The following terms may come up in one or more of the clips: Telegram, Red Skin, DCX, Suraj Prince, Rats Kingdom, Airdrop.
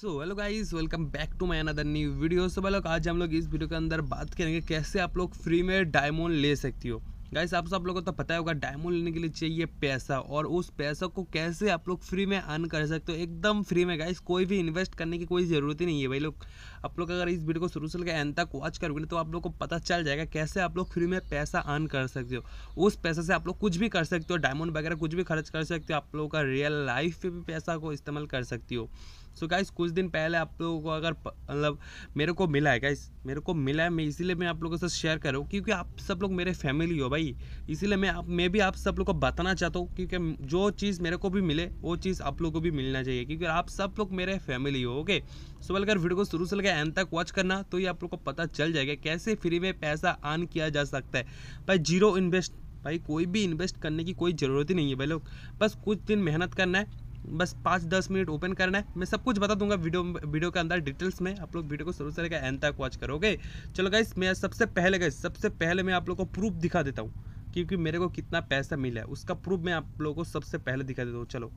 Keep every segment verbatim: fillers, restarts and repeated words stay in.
So hello guys, welcome back to my another new video. So भाई लोग, आज हम लोग इस वीडियो के अंदर बात करेंगे कैसे आप लोग फ्री में डायमंड ले सकती हो। गाइस आप सब लोगों को तो पता होगा, डायमंड लेने के लिए चाहिए पैसा, और उस पैसा को कैसे आप लोग फ्री में अर्न कर सकते हो, एकदम फ्री में। गाइस कोई भी इन्वेस्ट करने की कोई ज़रूरत ही नहीं है भाई लोग। आप लोग अगर इस वीडियो को शुरू से लेकर एंड तक वॉच करोगे तो आप लोग को पता चल जाएगा कैसे आप लोग फ्री में पैसा अर्न कर सकते हो। उस पैसे से आप लोग कुछ भी कर सकते हो, डायमंड वगैरह कुछ भी खर्च कर सकते हो, आप लोगों का रियल लाइफ पर भी पैसा को इस्तेमाल कर सकती हो। सो so गाइस कुछ दिन पहले आप लोगों को अगर मतलब मेरे को मिला है गाइस, मेरे को मिला है, मैं इसीलिए मैं आप लोगों के साथ शेयर कर रहा हूँ क्योंकि आप सब लोग मेरे फैमिली हो भाई। इसीलिए मैं आप मैं भी आप सब लोग को बताना चाहता हूँ क्योंकि जो चीज़ मेरे को भी मिले वो चीज़ आप लोगों को भी मिलना चाहिए क्योंकि आप सब लोग मेरे फैमिली हो। ओके सो so अगर वीडियो को शुरू से लेकर एंड तक वॉच करना तो ये आप लोग को पता चल जाएगा कैसे फ्री में पैसा अर्न किया जा सकता है भाई। जीरो इन्वेस्ट भाई, कोई भी इन्वेस्ट करने की कोई ज़रूरत ही नहीं है भाई लोग। बस कुछ दिन मेहनत करना है, बस पाँच दस मिनट ओपन करना है। मैं सब कुछ बता दूंगा वीडियो वीडियो के अंदर डिटेल्स में। आप लोग वीडियो को शुरू से लेकर एंड तक वॉच करोगे। चलो गाइस, मैं सबसे पहले गाइस सबसे पहले मैं आप लोगों को प्रूफ दिखा देता हूँ क्योंकि मेरे को कितना पैसा मिला है उसका प्रूफ मैं आप लोगों को सबसे पहले दिखा देता हूँ। चलो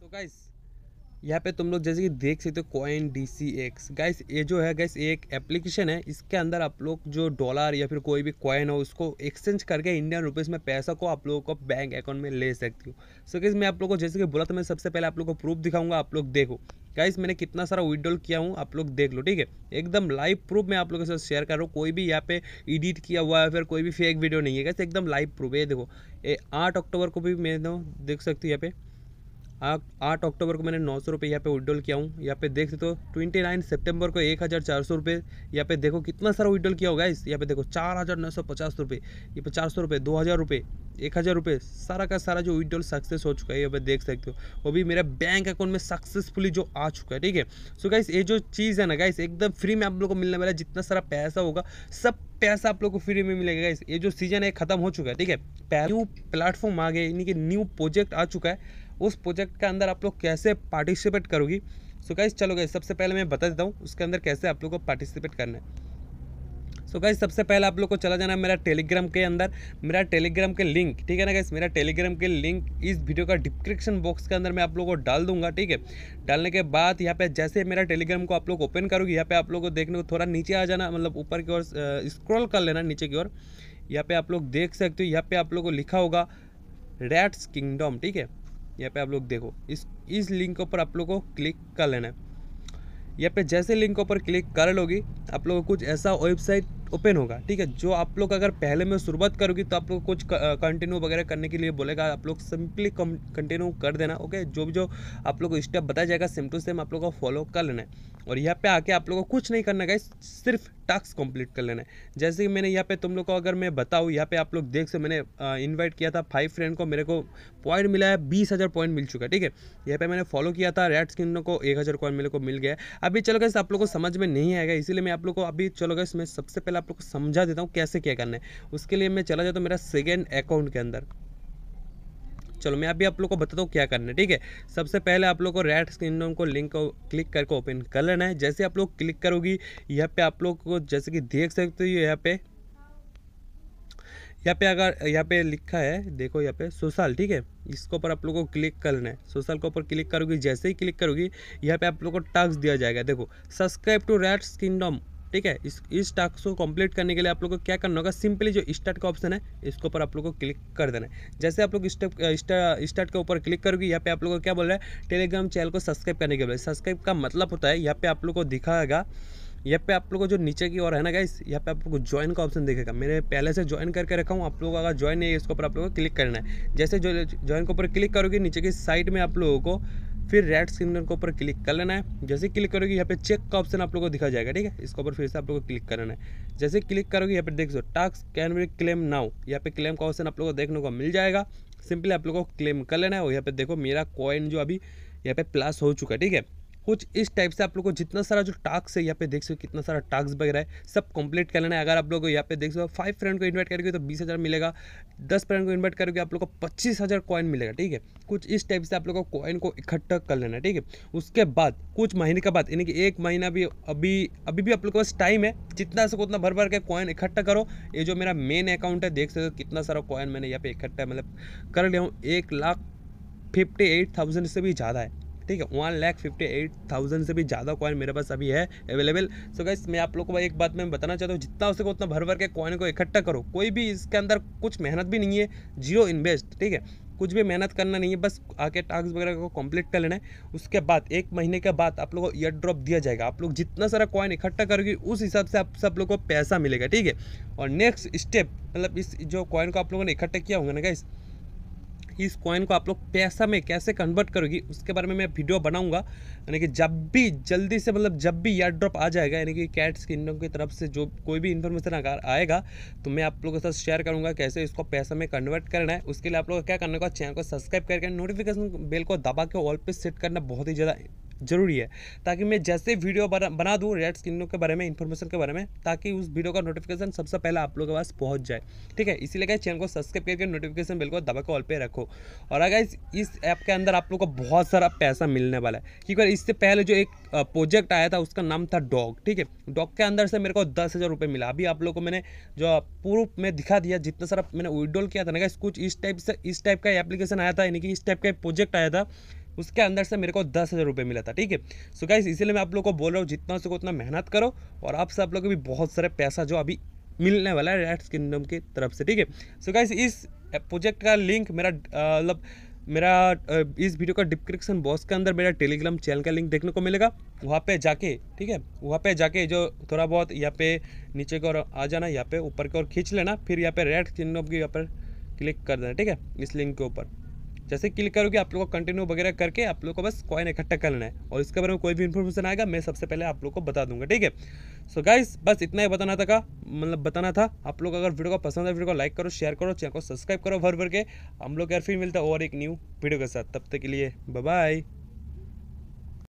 तो गाइस यहाँ पे तुम लोग जैसे कि देख सकते हो, coin D C X. Guys ये जो है गाइस एक एप्लीकेशन है, इसके अंदर आप लोग जो डॉलर या फिर कोई भी कॉइन हो उसको एक्सचेंज करके इंडियन रुपीस में पैसा को आप लोगों को बैंक अकाउंट में ले सकती हो। सो गाइस मैं आप लोगों को जैसे कि बोला था, मैं सबसे पहले आप लोगों को प्रूफ दिखाऊंगा। आप लोग देखो गाइस मैंने कितना सारा विड्रॉल किया हूँ, आप लोग देख लो, ठीक है। एकदम लाइव प्रूफ मैं आप लोगों के साथ शेयर कर रहा हूँ, कोई भी यहाँ पे एडिट किया हुआ है फिर कोई भी फेक वीडियो नहीं है गाइस, एकदम लाइव प्रूफ है। देखो आठ अक्टूबर को भी मैं देख सकती हूँ, यहाँ पे आठ अक्टूबर को मैंने नौ सौ रुपये यहाँ पर विड्रॉल किया हूँ। यहाँ पे देख सकते हो ट्वेंटी नाइन सेप्टेम्बर को एक हज़ार चार सौ रुपये, यहाँ पे देखो कितना सारा विड्रॉल किया होगा इस। यहाँ पे देखो चार हज़ार नौ सौ पचास रुपये, यहाँ पे चार सौ रुपये, दो हज़ार रुपये, एक हज़ार रुपये, सारा का सारा जो विड्रॉल सक्सेस हो चुका है। यहाँ पे देख सकते हो वो भी मेरा बैंक अकाउंट में सक्सेसफुली जो आ चुका है, ठीक है। सो गाइस ये जो चीज़ है ना गाइस, एकदम फ्री में आप लोग को मिलने वाला है। जितना सारा पैसा होगा सब पैसा आप लोग को फ्री में मिलेगा गाइस। ये जो सीजन है खत्म हो चुका है, ठीक है। न्यू प्लेटफॉर्म आ गए, यानी कि न्यू प्रोजेक्ट आ चुका है, उस प्रोजेक्ट के अंदर आप लोग कैसे पार्टिसिपेट करोगी। सो गाइस चलो गाइस सबसे पहले मैं बता देता हूँ उसके अंदर कैसे आप लोग को पार्टिसिपेट करना है। सो गाइस सबसे पहले आप लोग को चला जाना है मेरा टेलीग्राम के अंदर, मेरा टेलीग्राम के लिंक, ठीक है ना गाइस। मेरा टेलीग्राम के लिंक इस वीडियो का डिस्क्रिप्शन बॉक्स के अंदर मैं आप लोग को डाल दूंगा, ठीक है। डालने के बाद यहाँ पे जैसे मेरा टेलीग्राम को आप लोग ओपन करोगे, यहाँ पे आप लोग को देखने को थोड़ा नीचे आ जाना, मतलब ऊपर की ओर स्क्रॉल कर लेना नीचे की ओर। यहाँ पे आप लोग देख सकते हो, यहाँ पे आप लोग को लिखा होगा रैट्स किंगडम, ठीक है। यहाँ पे आप लोग देखो इस इस लिंक पर आप लोग को क्लिक कर लेना है। यहाँ पे जैसे लिंक पर क्लिक कर लोगी आप लोग को कुछ ऐसा वेबसाइट ओपन होगा, ठीक है। जो आप लोग अगर पहले में शुरुआत करोगी तो आप लोग कुछ कंटिन्यू वगैरह करने के लिए बोलेगा, आप लोग सिंपली कंटिन्यू कर देना। ओके जो भी जो आप लोग को स्टेप बताया जाएगा सेम टू सेम आप लोग को फॉलो कर लेना है। और यहाँ पे आके आप लोग को कुछ नहीं करना गाइस, सिर्फ टास्क कंप्लीट कर लेना है। जैसे कि मैंने यहाँ पे तुम लोग को अगर मैं बताऊँ, यहाँ पे आप लोग देख सकते मैंने इनवाइट किया था फाइव फ्रेंड को, मेरे को पॉइंट मिला है बीस हज़ार पॉइंट मिल चुका है, ठीक है। यहाँ पे मैंने फॉलो किया था रेड स्किन को, एक हज़ार कॉइन मेरे को मिल गया। अभी चलो गाइस आप लोग को समझ में नहीं आएगा, इसीलिए मैं आप लोग को अभी चलो गाइस मैं सबसे पहले आप लोग को समझा देता हूँ कैसे क्या करना है। उसके लिए मैं चला जाता हूँ मेरा सेकेंड अकाउंट के अंदर। चलो मैं अभी आप लोग को बताता हूँ क्या करना है, ठीक है। सबसे पहले आप लोग को रेड स्किन को लिंक को क्लिक करके ओपन कर लेना है। जैसे आप लोग क्लिक करोगी यहाँ पे आप लोग को जैसे कि देख सकते हो, यहाँ पे यहाँ पे अगर यहाँ पे लिखा है देखो यहाँ पे सोशल, ठीक है। इसके ऊपर आप लोग को क्लिक करना है, सोशल के ऊपर क्लिक करोगी। जैसे ही क्लिक करोगी यहाँ पे आप लोग को टास्क दिया जाएगा, देखो सब्सक्राइब टू रेड्स किंगडम, ठीक है। इस इस टास्क को कंप्लीट करने के लिए आप लोग को क्या करना होगा, सिंपली जो स्टार्ट का ऑप्शन है इसके ऊपर आप लोग को क्लिक कर देना है। जैसे आप लोग स्टार्ट के ऊपर क्लिक करोगे यहाँ पे आप लोग को क्या बोल रहा है, टेलीग्राम चैनल को सब्सक्राइब करने के लिए। सब्सक्राइब का मतलब होता है यहाँ पे आप लोग को दिखाएगा, यहाँ पे आप लोग को जो नीचे की ओर है ना गाइस, यहाँ पे आप लोग को ज्वाइन का ऑप्शन दिखेगा। मैंने पहले से ज्वाइन करके रखा हूँ, आप लोग अगर ज्वाइन नहीं है इसके ऊपर आप लोग को क्लिक करना है। जैसे ज्वाइन के ऊपर क्लिक करोगे नीचे की साइड में आप लोगों को फिर रेड सिग्नल के ऊपर क्लिक कर लेना है। जैसे क्लिक करोगे यहाँ पे चेक का ऑप्शन आप लोगों को दिखा जाएगा, ठीक है। इसके ऊपर फिर से आप लोगों को क्लिक करना है। जैसे क्लिक करोगे यहाँ पे देख सो task can be claim now, यहाँ पे क्लेम का ऑप्शन आप लोगों को देखने को मिल जाएगा। सिंपली आप लोगों को क्लेम कर लेना है। और यहाँ पे देखो मेरा कॉइन जो अभी यहाँ पे प्लस हो चुका है, ठीक है। कुछ इस टाइप से आप लोग को जितना सारा जो टास्क है यहाँ पे देख सो कितना सारा टास्क वगैरह है सब कंप्लीट कर लेना है। अगर आप लोग यहाँ पे देख सो फाइव फ्रेंड को इन्वाइट करोगे तो बीस हज़ार मिलेगा, दस फ्रेंड को इन्वाइट करोगे आप लोग को पच्चीस हज़ार कॉइन मिलेगा, ठीक है। कुछ इस टाइप से आप लोग को कॉइन को इकट्ठा कर लेना है, ठीक है। उसके बाद कुछ महीने के बाद यानी कि एक महीना भी अभी अभी भी आप लोग के पास टाइम है, जितना सको उतना भर भर के कॉइन इकट्ठा करो। ये जो मेरा मेन अकाउंट है देख सकते हो कितना सारा कॉइन मैंने यहाँ पे इकट्ठा मतलब कर लिया हूँ, एक लाख फिफ्टी एट थाउजेंड से भी ज़्यादा है। ठीक है। One lakh fifty eight thousand से भी ज़्यादा कॉइन मेरे पास अभी है अवेलेबल। सो गाइस मैं आप लोगों को एक बात मैं बताना चाहता हूँ, जितना हो सके उतना भर भर के कॉइन को इकट्ठा करो। कोई भी इसके अंदर कुछ मेहनत भी नहीं है, जीरो इन्वेस्ट, ठीक है। कुछ भी मेहनत करना नहीं है, बस आके टास्क वगैरह को कंप्लीट कर लेना है। उसके बाद एक महीने के बाद आप लोगों को ईयर ड्रॉप दिया जाएगा। आप लोग जितना सारा कॉइन इकट्ठा करोगे उस हिसाब से आप सब लोगों को पैसा मिलेगा, ठीक है। और नेक्स्ट स्टेप मतलब इस जो कॉइन को आप लोगों ने इकट्ठा किया होगा ना गाइस, इस कॉइन को आप लोग पैसा में कैसे कन्वर्ट करोगी उसके बारे में मैं वीडियो बनाऊंगा। यानी कि जब भी जल्दी से मतलब जब भी ईयर ड्रॉप आ जाएगा, यानी कि रैट्स किंगडम की तरफ से जो कोई भी इन्फॉर्मेशन आएगा तो मैं आप लोगों के साथ शेयर करूंगा कैसे इसको पैसा में कन्वर्ट करना है। उसके लिए आप लोगों को क्या करना होगा, चैनल को सब्सक्राइब करके नोटिफिकेशन बेल को दबा के ऑल पे सेट करना बहुत ही ज़्यादा जरूरी है, ताकि मैं जैसे वीडियो बना बना दूँ रैट्स किंगडम के बारे में, इन्फॉर्मेशन के बारे में, ताकि उस वीडियो का नोटिफिकेशन सबसे पहले आप लोगों के पास पहुंच जाए, ठीक है। इसीलिए चैनल को सब्सक्राइब करके नोटिफिकेशन बेल को दबा के ऑल पे रखो। और अगर इस ऐप के अंदर आप लोगों को बहुत सारा पैसा मिलने वाला है, क्योंकि इससे पहले जो एक प्रोजेक्ट आया था उसका नाम था डॉग, ठीक है। डॉग के अंदर से मेरे को दस हज़ार रुपये मिला। अभी आप लोगों को मैंने जो प्रूफ में दिखा दिया, जितना सारा मैंने विड्रॉल किया था ना गाइस, कुछ इस टाइप से इस टाइप का एप्लीकेशन आया था, यानी कि इस टाइप का प्रोजेक्ट आया था, उसके अंदर से मेरे को दस हज़ार रुपये मिला था, ठीक है। सो गाइस इसीलिए मैं आप लोगों को बोल रहा हूँ जितना हो सको उतना मेहनत करो, और आप सब लोग को भी बहुत सारे पैसा जो अभी मिलने वाला है रैट्स किंगडम की तरफ से, ठीक है। सो गाइस इस प्रोजेक्ट का लिंक मेरा मतलब मेरा इस वीडियो का डिस्क्रिप्शन बॉक्स के अंदर मेरा टेलीग्राम चैनल का लिंक देखने को मिलेगा, वहाँ पे जाके, ठीक है, वहाँ पे जाके जो थोड़ा बहुत यहाँ पे नीचे की ओर आ जाना, यहाँ पे ऊपर की ओर खींच लेना, फिर यहाँ पे रैट्स किंगडम की यहाँ पर क्लिक कर देना, ठीक है। इस लिंक के ऊपर जैसे क्लिक करोगे आप लोगों को कंटिन्यू वगैरह करके आप लोगों को बस कॉइन इकट्ठा करना है, और इसके बारे में कोई भी इन्फॉर्मेशन आएगा मैं सबसे पहले आप लोगों को बता दूंगा, ठीक है। सो गाइस बस इतना ही बताना था का मतलब बताना था। आप लोग अगर वीडियो को पसंद है वीडियो को लाइक करो, शेयर करो, चैनल को सब्सक्राइब करो भर भर के। हम लोग यार फिर मिलते हैं और एक न्यू वीडियो के साथ, तब तक के लिए बाय बाय।